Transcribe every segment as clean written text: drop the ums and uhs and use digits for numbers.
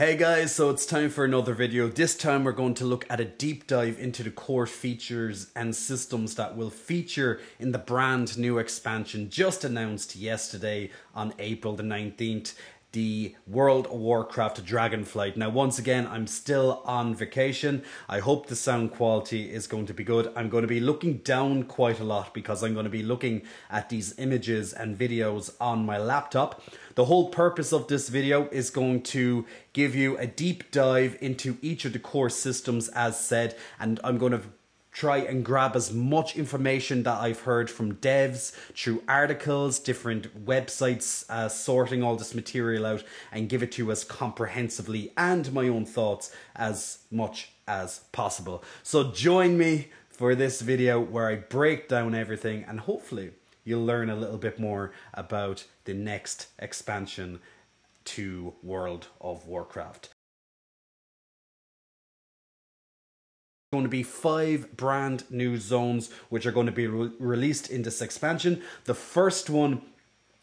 Hey guys, so it's time for another video. This time we're going to look at a deep dive into the core features and systems that will feature in the brand new expansion just announced yesterday on April the 19th. The World of Warcraft Dragonflight. Now, once again, I'm still on vacation. I hope the sound quality is going to be good. I'm going to be looking down quite a lot because I'm going to be looking at these images and videos on my laptop. The whole purpose of this video is going to give you a deep dive into each of the core systems as said, and I'm going to try and grab as much information that I've heard from devs through articles, different websites, sorting all this material out and give it to you as comprehensively and my own thoughts as much as possible. So join me for this video where I break down everything and hopefully you'll learn a little bit more about the next expansion to World of Warcraft. Going to be 5 brand new zones which are going to be released in this expansion. The first one,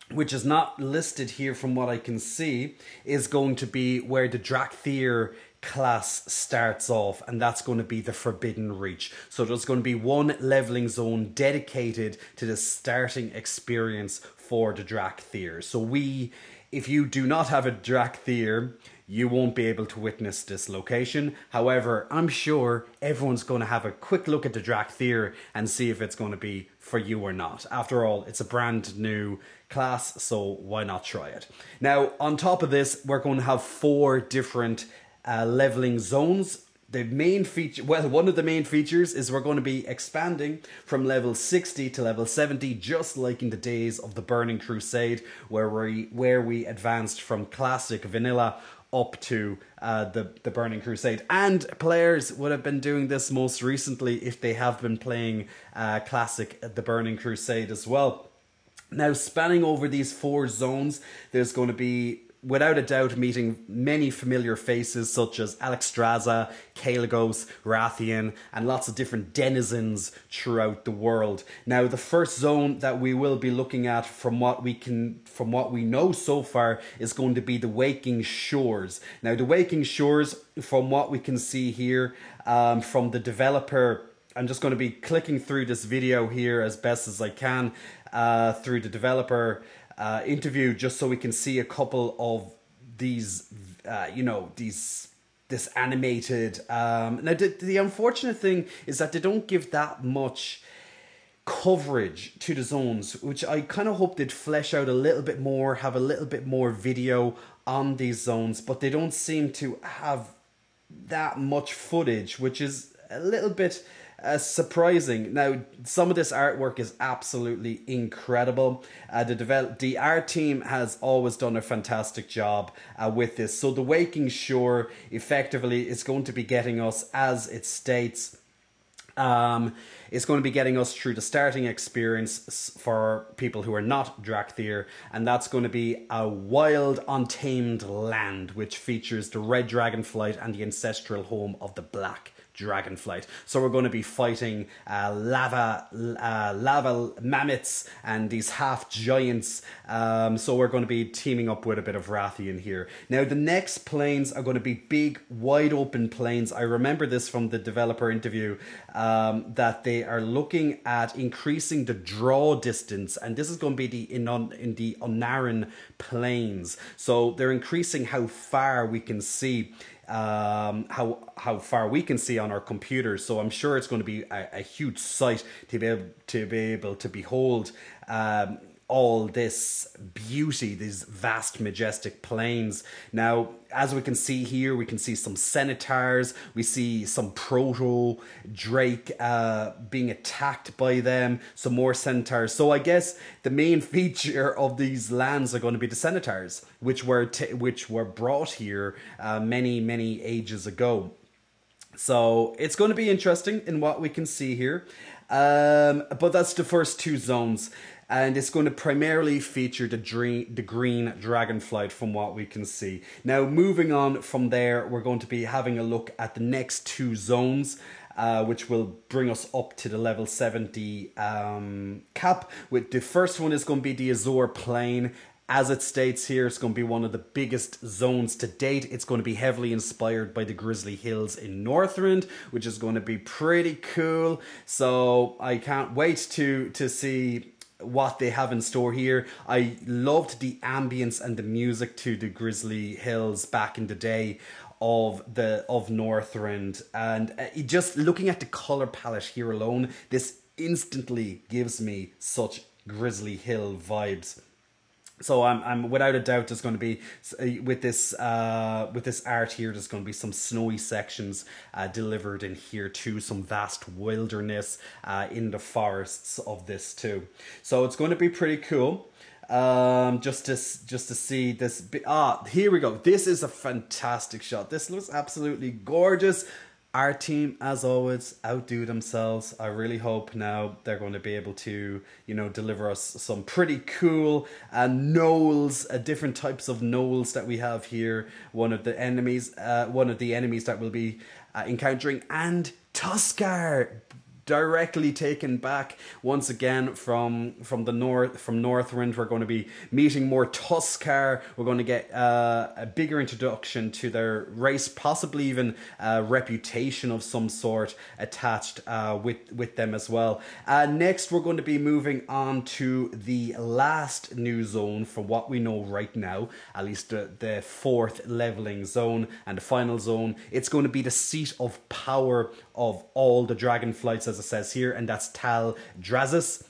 which is not listed here from what I can see, is going to be where the Dracthyr class starts off, and that's going to be the Forbidden Reach. So there's going to be one leveling zone dedicated to the starting experience for the Dracthyr. So if you do not have a Dracthyr, you won't be able to witness this location. However, I'm sure everyone's going to have a quick look at the Dracthyr and see if it's going to be for you or not. After all, it's a brand new class, so why not try it? Now, on top of this, we're going to have 4 different leveling zones. The main feature, well, one of the main features is we're going to be expanding from level 60 to level 70, just like in the days of the Burning Crusade, where we advanced from classic vanilla up to the Burning Crusade. And players would have been doing this most recently if they have been playing classic the Burning Crusade as well. Now, spanning over these 4 zones, there's going to be, without a doubt, meeting many familiar faces such as Alexstrasza, Kalegos, Wrathion, and lots of different denizens throughout the world. Now, the first zone that we will be looking at from what we know so far is going to be the Waking Shores. Now, the Waking Shores, from what we can see here, from the developer, I'm just going to be clicking through this video here as best as I can, through the developer interview, just so we can see a couple of these, you know, this animated. Now, the unfortunate thing is that they don't give that much coverage to the zones, which I kind of hope they'd flesh out a little bit more, have a little bit more video on these zones, but they don't seem to have that much footage, which is a little bit surprising. Now, some of this artwork is absolutely incredible. The art team has always done a fantastic job with this. So the Waking Shore effectively is going to be getting us, as it states, it's going to be getting us through the starting experience for people who are not Dracthyr, and that's going to be a wild, untamed land which features the Red Dragonflight and the ancestral home of the Black Dragonflight. So we're going to be fighting lava mammoths and these half giants. So we're going to be teaming up with a bit of Rathian here. Now, the next plains are going to be big, wide open plains. I remember this from the developer interview, that they are looking at increasing the draw distance, and this is going to be in the Onaran plains. So they're increasing how far we can see. How far we can see on our computers. So I'm sure it's going to be a huge sight to be able to behold all this beauty, these vast majestic plains. Now, as we can see here, we can see some cenotars, we see some proto drake being attacked by them, some more centaurs. So I guess the main feature of these lands are going to be the cenotars, which were brought here many ages ago. So it's going to be interesting in what we can see here. But that's the first 2 zones. And it's going to primarily feature the green Dragonflight from what we can see. Now, moving on from there, we're going to be having a look at the next 2 zones, which will bring us up to the level 70 cap. With the first one is going to be the Azure Plain. As it states here, it's going to be one of the biggest zones to date. It's going to be heavily inspired by the Grizzly Hills in Northrend, which is going to be pretty cool. So I can't wait to see what they have in store here. I loved the ambience and the music to the Grizzly Hills back in the day of Northrend, and just looking at the color palette here alone, this instantly gives me such Grizzly Hill vibes. So I'm without a doubt there's going to be, with this art here, there's going to be some snowy sections delivered in here too, some vast wilderness in the forests of this too. So it's going to be pretty cool. Just to see this. Here we go. This is a fantastic shot. This looks absolutely gorgeous. Our team, as always, outdo themselves. I really hope now they're going to be able to, you know, deliver us some pretty cool gnolls, different types of gnolls that we have here. One of the enemies that we'll be encountering, and Tuskarr, directly taken back once again from Northrend. We're going to be meeting more Tuskarr. We're going to get a bigger introduction to their race, possibly even a reputation of some sort attached with them as well. Next, we're going to be moving on to the last new zone for what we know right now, at least the fourth leveling zone and the final zone. It's going to be the seat of power of all the Dragonflights, as it says here, and that's Tal Drazus.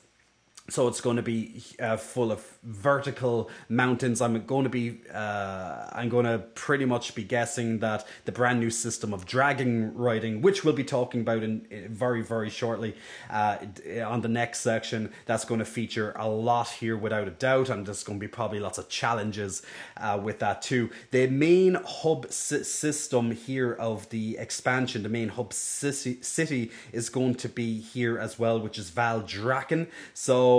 So it's going to be full of vertical mountains. I'm going to pretty much be guessing that the brand new system of dragon riding, which we'll be talking about in very shortly on the next section, that's going to feature a lot here without a doubt, and there's going to be probably lots of challenges with that too. The main hub system here of the expansion, the main hub city is going to be here as well, which is Valdrakken. So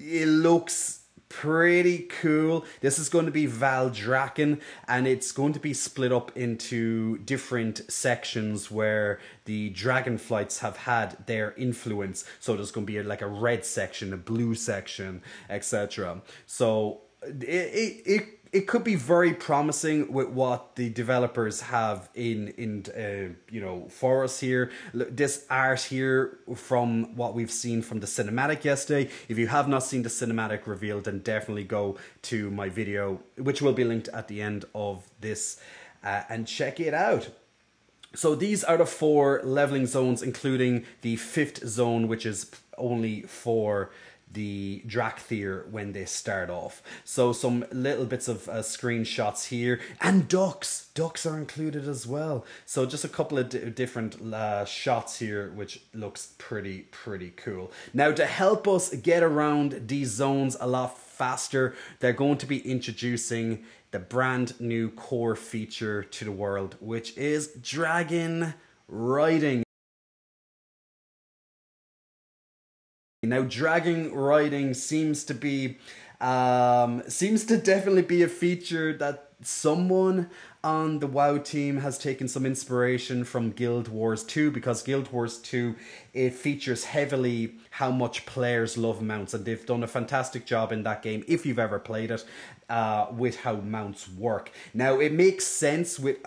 it looks pretty cool. This is going to be Valdrakken, and it's going to be split up into different sections where the Dragonflights have had their influence. So there's going to be like a red section, a blue section, etc. So it could be very promising with what the developers have you know, for us here. This art here from what we've seen from the cinematic yesterday. If you have not seen the cinematic reveal, then definitely go to my video, which will be linked at the end of this, and check it out. So these are the four leveling zones, including the fifth zone, which is only for the Dracthyr when they start off. So some little bits of screenshots here, and ducks are included as well. So just a couple of different shots here, which looks pretty cool. Now, to help us get around these zones a lot faster, they're going to be introducing the brand new core feature to the world, which is dragon riding. Now, dragon riding seems to definitely be a feature that someone on the WoW team has taken some inspiration from Guild Wars 2, because Guild Wars 2, it features heavily how much players love mounts, and they've done a fantastic job in that game, if you've ever played it, with how mounts work. Now, it makes sense with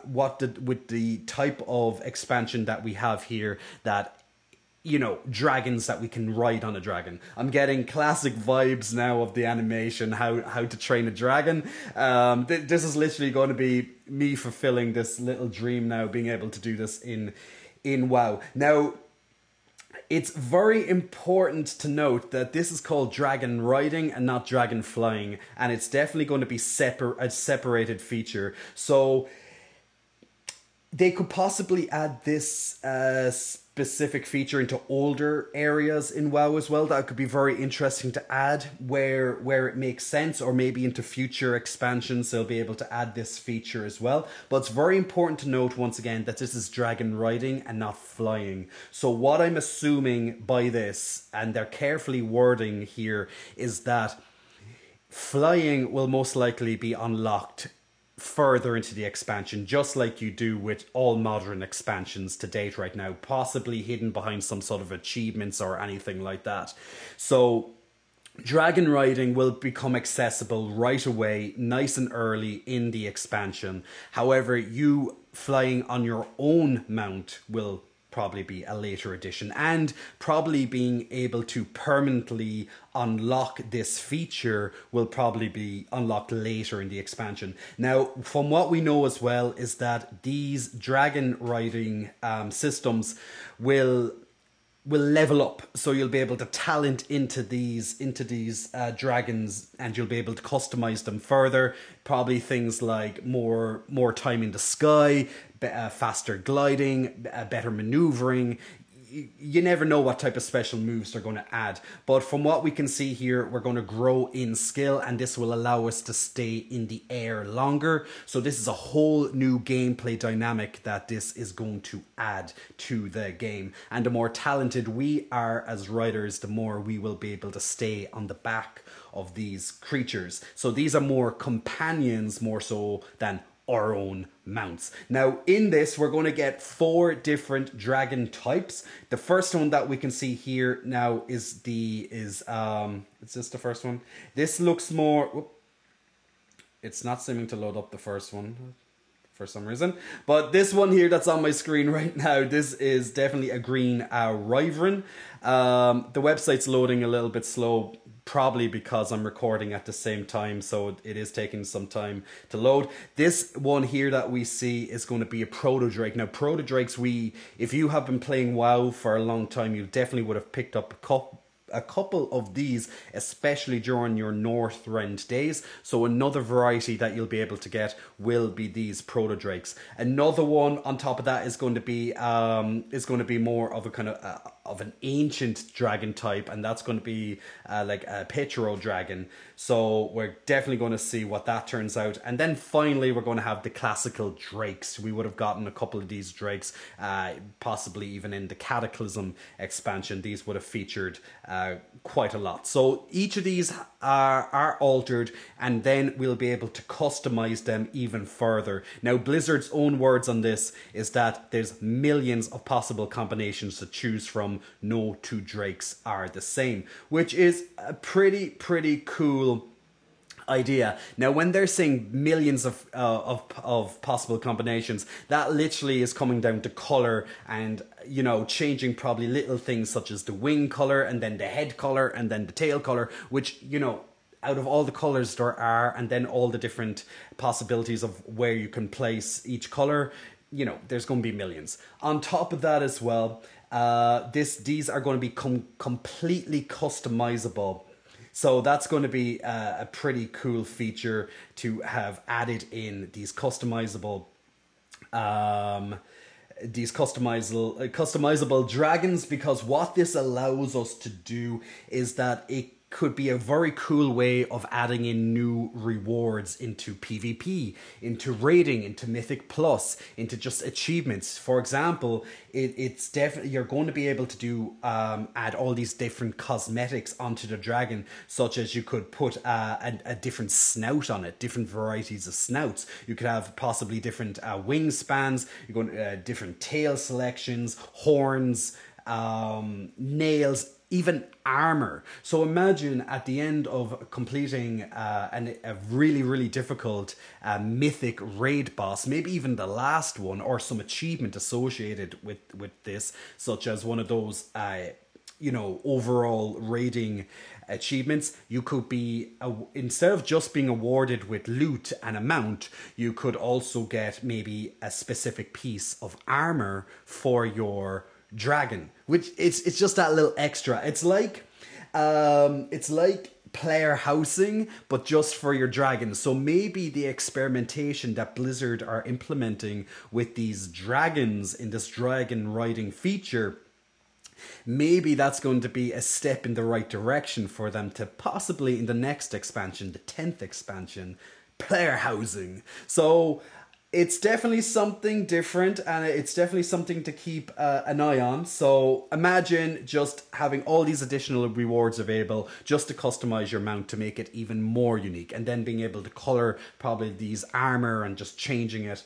the type of expansion that we have here, that, you know, dragons that we can ride on a dragon. I'm getting classic vibes now of the animation, how to train a dragon. This is literally going to be me fulfilling this little dream now, being able to do this in WoW. Now, it's very important to note that this is called dragon riding and not dragon flying, and it's definitely going to be a separated feature. So they could possibly add this specific feature into older areas in WoW as well. That could be very interesting to add where it makes sense, or maybe into future expansions they'll be able to add this feature as well. But it's very important to note once again that this is dragon riding and not flying. So what I'm assuming by this, and they're carefully wording here, is that flying will most likely be unlocked further into the expansion, just like you do with all modern expansions to date right now, possibly hidden behind some sort of achievements or anything like that. So Dragon riding will become accessible right away, nice and early in the expansion. However, you flying on your own mount will probably be a later addition, and probably being able to permanently unlock this feature will probably be unlocked later in the expansion. Now, from what we know as well is that these dragon riding systems will level up, so you'll be able to talent into these dragons, and you'll be able to customize them further. Probably things like more time in the sky, faster gliding, better maneuvering. You never know what type of special moves they're going to add, but from what we can see here, we're going to grow in skill, and this will allow us to stay in the air longer. So this is a whole new gameplay dynamic that this is going to add to the game, and the more talented we are as riders, the more we will be able to stay on the back of these creatures. So these are more companions more so than our own mounts. Now in this, we're going to get 4 different dragon types. The first one that we can see here now is the first one. This looks more, whoop, it's not seeming to load up the first one for some reason, but this one here that's on my screen right now, this is definitely a green Wyvern. The website's loading a little bit slow, probably because I'm recording at the same time, so it is taking some time to load. This one here that we see is going to be a proto-drake. Now proto-drakes, if you have been playing WoW for a long time, you definitely would have picked up a couple of these, especially during your Northrend days. So another variety that you'll be able to get will be these proto-drakes. Another one on top of that is going to be more of a kind of an ancient dragon type, and that's going to be like a Petro dragon. So we're definitely going to see what that turns out. And then finally, we're going to have the classical drakes. We would have gotten a couple of these drakes, possibly even in the Cataclysm expansion. These would have featured quite a lot. So each of these are altered, and then we'll be able to customize them even further. Now, Blizzard's own words on this is that there's millions of possible combinations to choose from. No two drakes are the same, which is a pretty cool idea. Now, when they're saying millions of possible combinations, that literally is coming down to color, and you know, changing probably little things such as the wing color, and then the head color, and then the tail color, which, you know, out of all the colors there are, and then all the different possibilities of where you can place each color, you know, there's going to be millions. On top of that as well, these are going to be completely customizable. So that's going to be a pretty cool feature to have added in, these customizable customizable dragons, because what this allows us to do is that it could be a very cool way of adding in new rewards into PvP, into raiding, into Mythic Plus, into just achievements. For example, it's definitely, you're going to be able to do add all these different cosmetics onto the dragon, such as you could put a different snout on it, different varieties of snouts. You could have possibly different wingspans, you're going to different tail selections, horns, nails, even armor. So imagine at the end of completing a really difficult mythic raid boss, maybe even the last one, or some achievement associated with this, such as one of those you know, overall raiding achievements. You could be, instead of just being awarded with loot and a mount, you could also get maybe a specific piece of armor for your dragon, which it's just that little extra. It's like player housing, but just for your dragon. So maybe the experimentation that Blizzard are implementing with these dragons in this dragon riding feature, maybe that's going to be a step in the right direction for them to possibly in the next expansion, the 10th expansion, player housing. So it's definitely something different, and it's definitely something to keep an eye on. So imagine just having all these additional rewards available just to customize your mount to make it even more unique, and then being able to color probably these armor and just changing it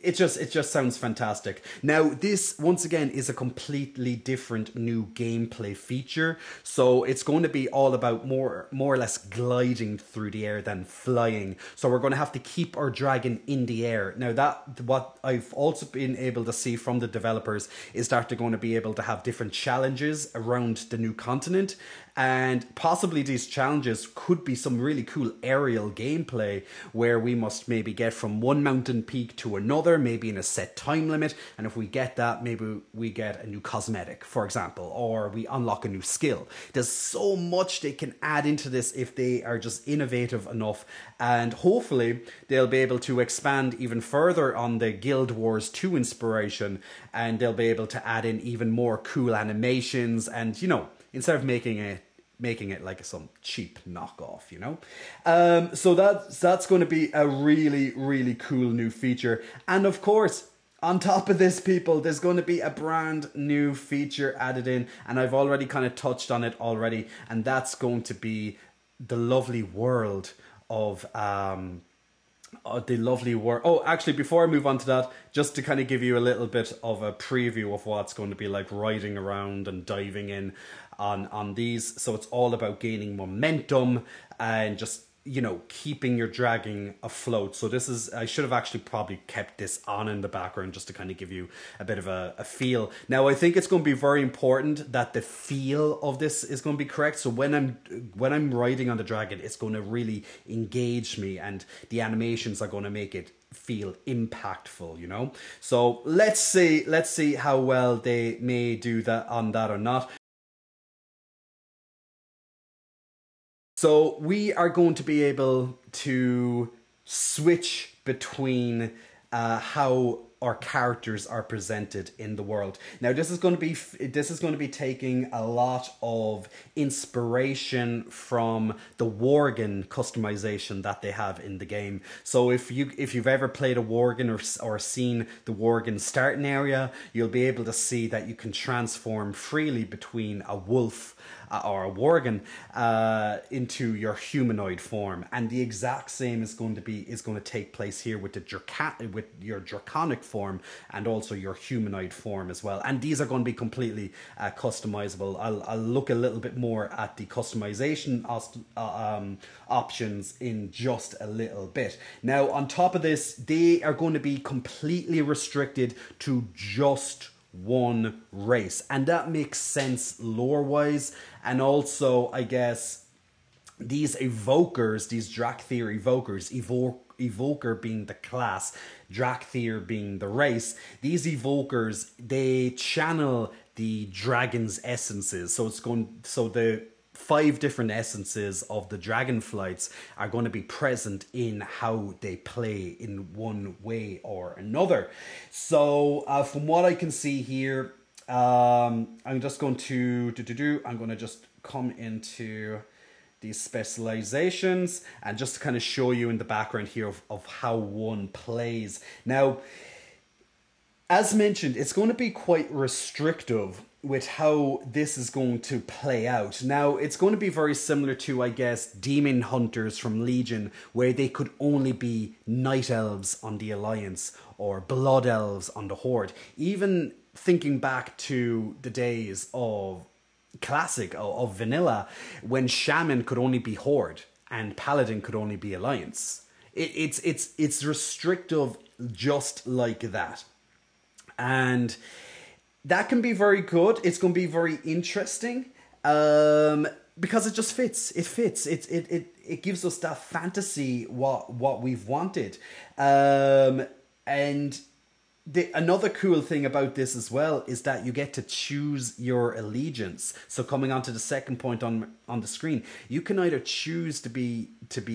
It just sounds fantastic. Now, this, once again, is a completely different new gameplay feature. So it's going to be all about more or less gliding through the air than flying. So we're going to have to keep our dragon in the air. Now, that what I've also been able to see from the developers is that they're going to be able to have different challenges around the new continent. And possibly these challenges could be some really cool aerial gameplay where we must maybe get from one mountain peak to another, maybe in a set time limit. And if we get that, maybe we get a new cosmetic, for example, or we unlock a new skill. There's so much they can add into this if they are just innovative enough. And hopefully they'll be able to expand even further on the Guild Wars 2 inspiration. And they'll be able to add in even more cool animations and, you know, instead of making it like some cheap knockoff, you know? So that's going to be a really, really cool new feature. And of course, on top of this, people, there's going to be a brand new feature added in, and I've already kind of touched on it already, and that's going to be the lovely world of... Oh, actually, before I move on to that, just to kind of give you a little bit of a preview of what's going to be like riding around and diving in on these. So it's all about gaining momentum and just, you know, keeping your dragon afloat. So this is, I should have actually probably kept this on in the background just to kind of give you a bit of a feel. Now, I think it's going to be very important that the feel of this is going to be correct. So when I'm riding on the dragon, it's going to really engage me, and the animations are going to make it feel impactful, you know? So let's see how well they may do that on that or not. So we are going to be able to switch between how our characters are presented in the world. Now, this is going to be taking a lot of inspiration from the Worgen customization that they have in the game. So if you've ever played a Worgen or seen the Worgen starting area, you'll be able to see that you can transform freely between a wolf or a Worgen into your humanoid form, and the exact same is going to take place here with your draconic form and also your humanoid form as well. And these are going to be completely customizable. I'll look a little bit more at the customization options in just a little bit. Now, on top of this, they are going to be completely restricted to just one race, and that makes sense lore wise and also, I guess, these evokers, these Dracthyr evokers, evoker being the class, Dracthyr being the race, these evokers, they channel the dragon's essences. So the 5 different essences of the Dragonflights are going to be present in how they play in one way or another. So from what I can see here, I'm just going to just come into these specializations and just to kind of show you in the background here of how one plays. Now, as mentioned, it's going to be quite restrictive with how this is going to play out. Now, it's going to be very similar to, I guess, Demon Hunters from Legion, where they could only be Night Elves on the Alliance or Blood Elves on the Horde. Even thinking back to the days of Classic, of Vanilla, when Shaman could only be Horde and Paladin could only be Alliance. It's restrictive just like that. And that can be very good. It's going to be very interesting because it just fits. It fits. It gives us that fantasy what we've wanted. And another cool thing about this as well is that you get to choose your allegiance. So coming on to the second point on the screen, you can either choose to be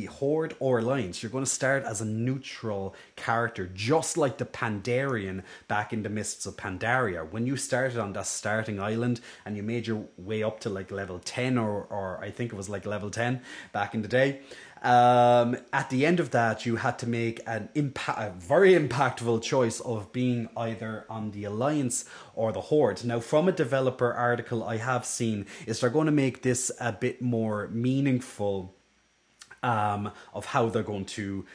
Horde or Alliance. You're going to start as a neutral character, just like the Pandaren back in the Mists of Pandaria. When you started on that starting island and you made your way up to like level 10 or I think it was like level 10 back in the day, at the end of that, you had to make a very impactful choice of being either on the Alliance or the Horde. Now, from a developer article I have seen, is they're going to make this a bit more meaningful of how they're going to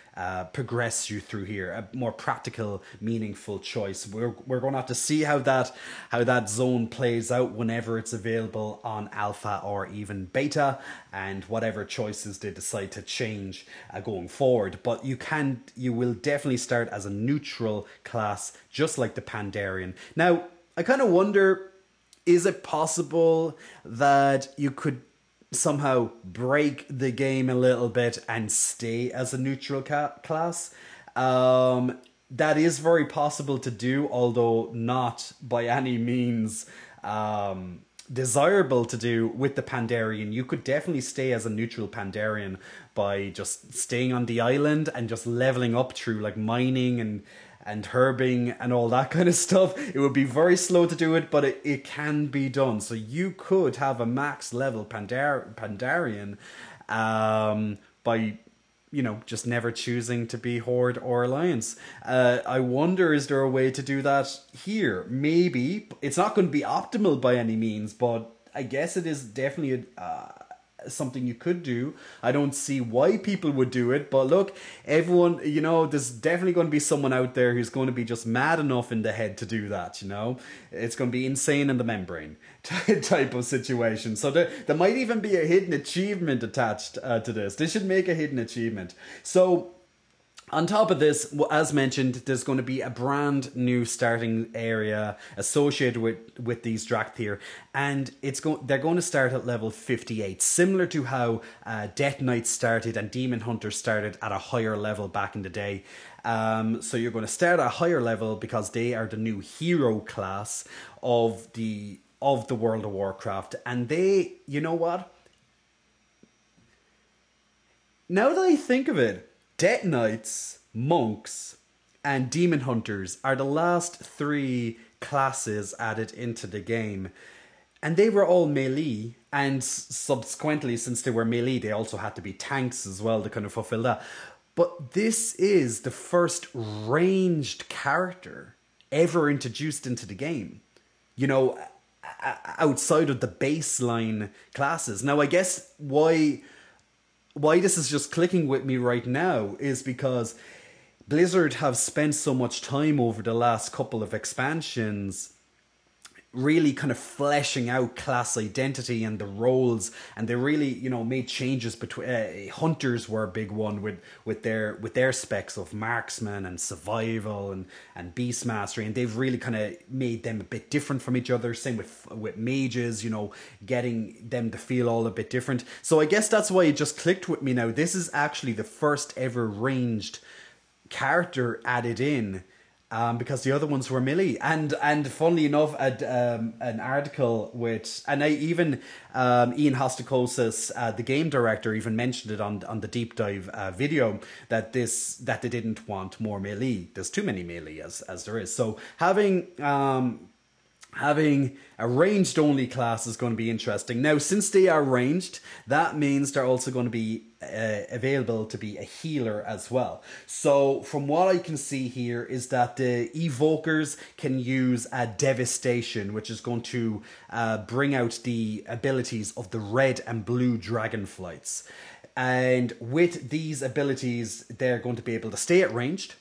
progress you through here. A more practical, meaningful choice. We're going to have to see how that zone plays out whenever it's available on alpha or even beta, and whatever choices they decide to change going forward. But you will definitely start as a neutral class, just like the Pandaren. Now, I kind of wonder, is it possible that you could somehow break the game a little bit and stay as a neutral class? That is very possible to do, although not by any means desirable to do with the Pandaren. You could definitely stay as a neutral Pandaren by just staying on the island and just leveling up through like mining and herbing and all that kind of stuff. It would be very slow to do it, but it can be done. So you could have a max level Pandaren by, you know, just never choosing to be Horde or Alliance. I wonder, is there a way to do that here? Maybe. It's not going to be optimal by any means, but I guess it is definitely something you could do. I don't see why people would do it, but look, everyone, you know, there's definitely going to be someone out there who's going to be just mad enough in the head to do that, you know? It's going to be insane in the membrane type of situation. So there might even be a hidden achievement attached to this. They should make a hidden achievement. So on top of this, as mentioned, there's going to be a brand new starting area associated with these Dracthyr, and they're going to start at level 58, similar to how Death Knights started and Demon Hunters started at a higher level back in the day. So you're going to start at a higher level because they are the new hero class of the World of Warcraft, and they, you know what? Now that I think of it, Death Knights, Monks, and Demon Hunters are the last three classes added into the game. And they were all melee, and subsequently, since they were melee, they also had to be tanks as well to kind of fulfill that. But this is the first ranged character ever introduced into the game, you know, outside of the baseline classes. Now, I guess why this is just clicking with me right now is because Blizzard have spent so much time over the last couple of expansions really kind of fleshing out class identity and the roles, and they really, you know, made changes between Hunters were a big one with their specs of marksman and survival and beast mastery, and they've really kind of made them a bit different from each other. Same with mages, you know, getting them to feel all a bit different. So I guess that's why it just clicked with me now. This is actually the first ever ranged character added in. Because the other ones were melee, and funnily enough, an article which, and I even Ian Hostikosis, the game director, even mentioned it on the deep dive video that they didn't want more melee. There's too many melee as there is. So having a ranged only class is going to be interesting. Now, since they are ranged, that means they're also going to be available to be a healer as well. So from what I can see here is that the Evokers can use a Devastation, which is going to bring out the abilities of the red and blue Dragonflights. And with these abilities, they're going to be able to stay at ranged.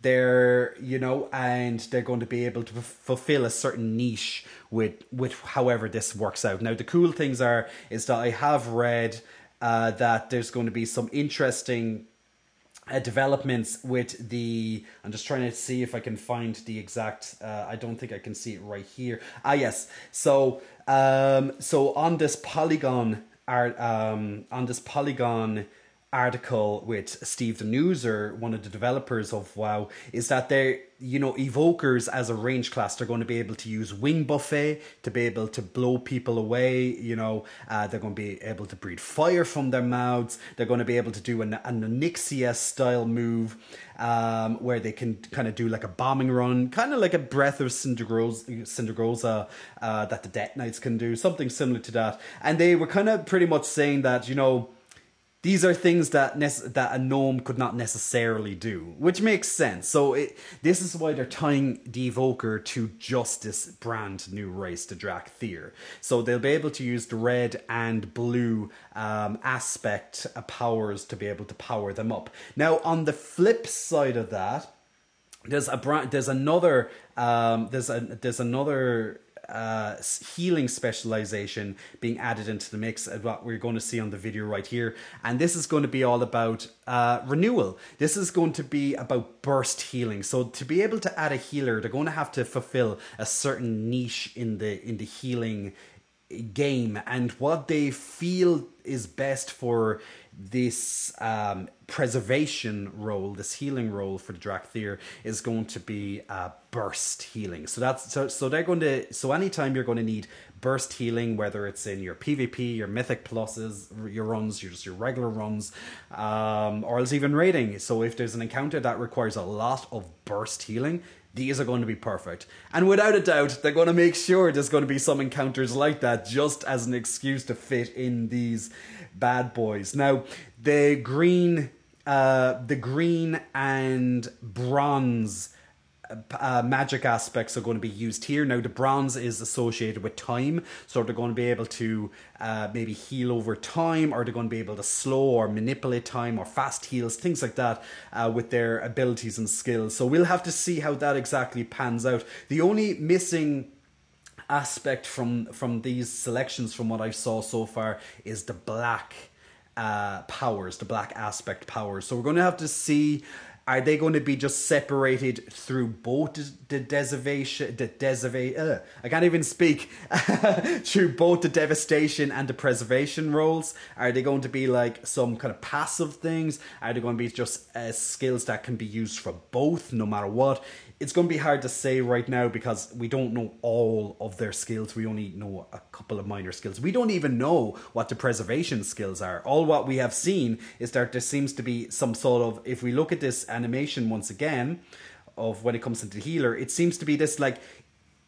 They're, you know, and they're going to be able to fulfill a certain niche with however this works out. Now, the cool things is that I have read that there's going to be some interesting developments with the, I'm just trying to see if I can find the exact, I don't think I can see it right here. Ah, yes. So, so on this Polygon article with Steve the Newser, one of the developers of WoW, is that they're, you know, Evokers as a range class, they're going to be able to use wing buffet to be able to blow people away, you know, they're going to be able to breathe fire from their mouths, they're going to be able to do an Onyxia style move where they can kind of do like a bombing run, kind of like a Breath of Syndragoza that the Death Knights can do, something similar to that. And they were kind of pretty much saying that, you know, These are things that a gnome could not necessarily do, which makes sense. So this is why they're tying the Evoker to just this brand new race, the Dracthyr. So they'll be able to use the red and blue aspect powers to be able to power them up. Now, on the flip side of that, there's another healing specialization being added into the mix of what we're going to see on the video right here, and this is going to be all about renewal. This is going to be about burst healing. So to be able to add a healer, they're going to have to fulfill a certain niche in the healing game, and what they feel is best for this preservation role, this healing role for the Dracthyr, is going to be burst healing. So that's so anytime you're going to need burst healing, whether it's in your PvP, your mythic pluses, your runs, your regular runs, or else even raiding. So if there's an encounter that requires a lot of burst healing, these are going to be perfect. And without a doubt, they're going to make sure there's going to be some encounters like that, just as an excuse to fit in these bad boys. Now, the green and bronze magic aspects are going to be used here. Now, the bronze is associated with time, so they're going to be able to maybe heal over time, or they're going to be able to slow or manipulate time or fast heals, things like that, with their abilities and skills. So we'll have to see how that exactly pans out. The only missing aspect from these selections, from what I saw so far, is the black powers, the black aspect powers. So we're going to have to see, are they going to be just separated through both the devastation and the preservation roles? Are they going to be like some kind of passive things? Are they going to be just skills that can be used for both, no matter what? It's going to be hard to say right now, because we don't know all of their skills. We only know a couple of minor skills. We don't even know what the preservation skills are. All what we have seen is that there seems to be some sort of, if we look at this animation once again, of when it comes into the healer, it seems to be this like,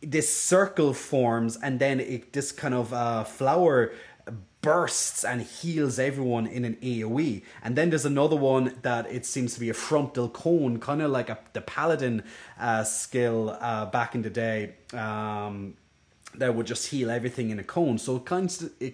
this circle forms, and then this kind of flower bursts and heals everyone in an AoE. And then there's another one that it seems to be a frontal cone, kind of like the Paladin skill back in the day, that would just heal everything in a cone. So it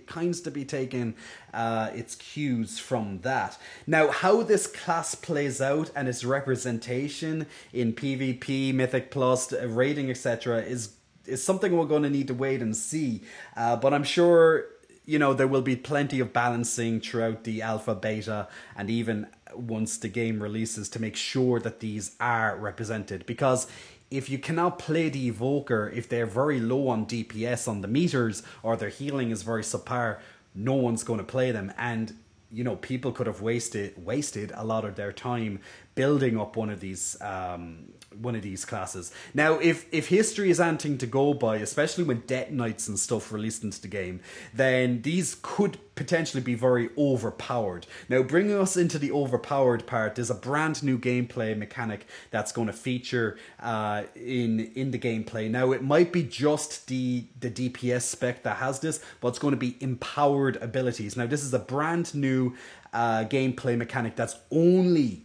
kinds to be taking its cues from that. Now, how this class plays out and its representation in PvP, Mythic Plus, raiding, etc. is something we're going to need to wait and see. But I'm sure, you know, there will be plenty of balancing throughout the alpha, beta, and even once the game releases, to make sure that these are represented. Because if you cannot play the Evoker, if they're very low on DPS on the meters, or their healing is very subpar, no one's going to play them. And, you know, people could have wasted a lot of their time building up one of these classes. Now, if history is anything to go by, especially when Death Knights and stuff released into the game, then these could potentially be very overpowered. Now, bringing us into the overpowered part, there's a brand new gameplay mechanic that's going to feature in the gameplay. Now, it might be just the DPS spec that has this, but it's going to be empowered abilities. Now, this is a brand new gameplay mechanic that's only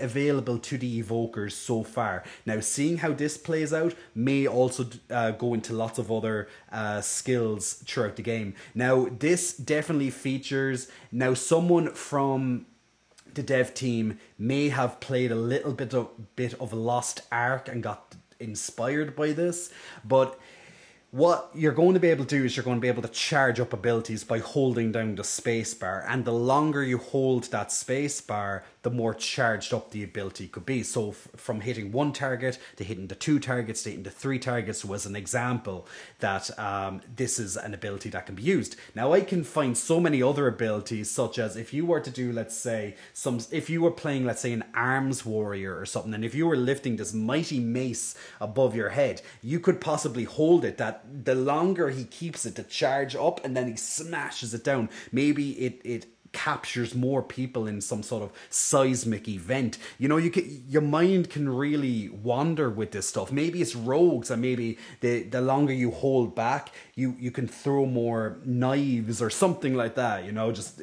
available to the Evokers so far. Now, seeing how this plays out may also go into lots of other skills throughout the game. Now, this definitely features, now someone from the dev team may have played a little bit of Lost Ark and got inspired by this, but what you're going to be able to do is you're going to be able to charge up abilities by holding down the space bar. And the longer you hold that space bar, the more charged up the ability could be. So from hitting one target to hitting the two targets to hitting the three targets was an example that this is an ability that can be used. Now, I can find so many other abilities, such as if you were to do, let's say, if you were playing, let's say, an arms warrior or something, and if you were lifting this mighty mace above your head, you could possibly hold it that the longer he keeps it to charge up, and then he smashes it down. Maybe it captures more people in some sort of seismic event. You know, your mind can really wander with this stuff. Maybe it's rogues, and maybe the longer you hold back, you can throw more knives or something like that, you know, just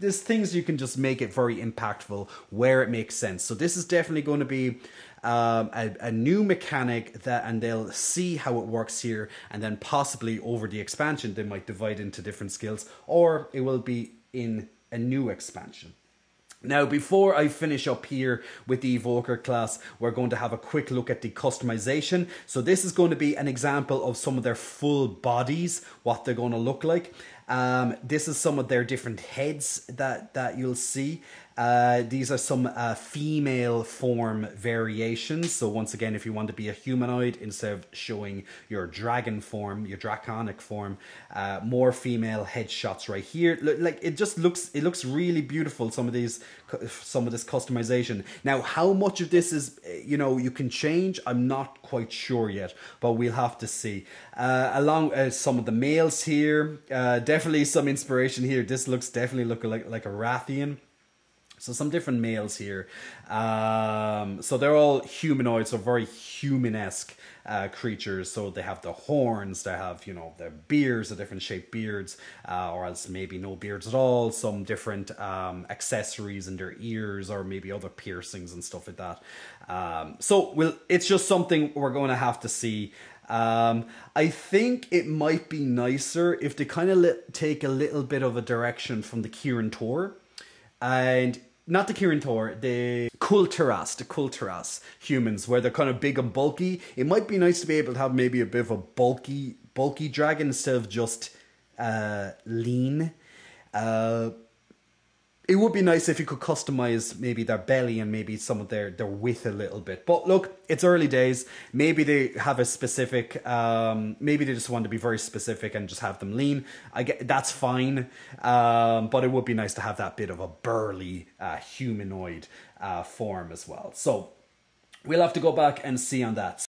there's things you can just make it very impactful where it makes sense. So this is definitely going to be a new mechanic that, and they'll see how it works here, and then possibly over the expansion they might divide into different skills, or it will be in a new expansion. Now, before I finish up here with the Evoker class, we're going to have a quick look at the customization. So this is going to be an example of some of their full bodies, what they're going to look like. This is some of their different heads that you'll see. These are some female form variations. So once again, if you want to be a humanoid instead of showing your dragon form, your draconic form, more female headshots right here. Like, it just looks, it looks really beautiful, some of this customization. Now, how much of this is, you know, you can change, I'm not quite sure yet, but we'll have to see. Along some of the males here, definitely some inspiration here. This looks definitely like a Rathian. So some different males here. So they're all humanoids, so very human-esque creatures. So they have the horns, they have, you know, their beards, the different shaped beards, or else maybe no beards at all. Some different accessories in their ears, or maybe other piercings and stuff like that. So it's just something we're going to have to see. I think it might be nicer if they kind of take a little bit of a direction from the Kirin Tor. And not the Kirin Tor, the Kul Tiras humans, where they're kind of big and bulky. It might be nice to be able to have maybe a bit of a bulky dragon instead of just lean. It would be nice if you could customize maybe their belly and maybe some of their width a little bit. But look, it's early days. Maybe they have a specific, maybe they just want to be very specific and just have them lean. I get, that's fine. But it would be nice to have that bit of a burly humanoid form as well. So we'll have to go back and see on that.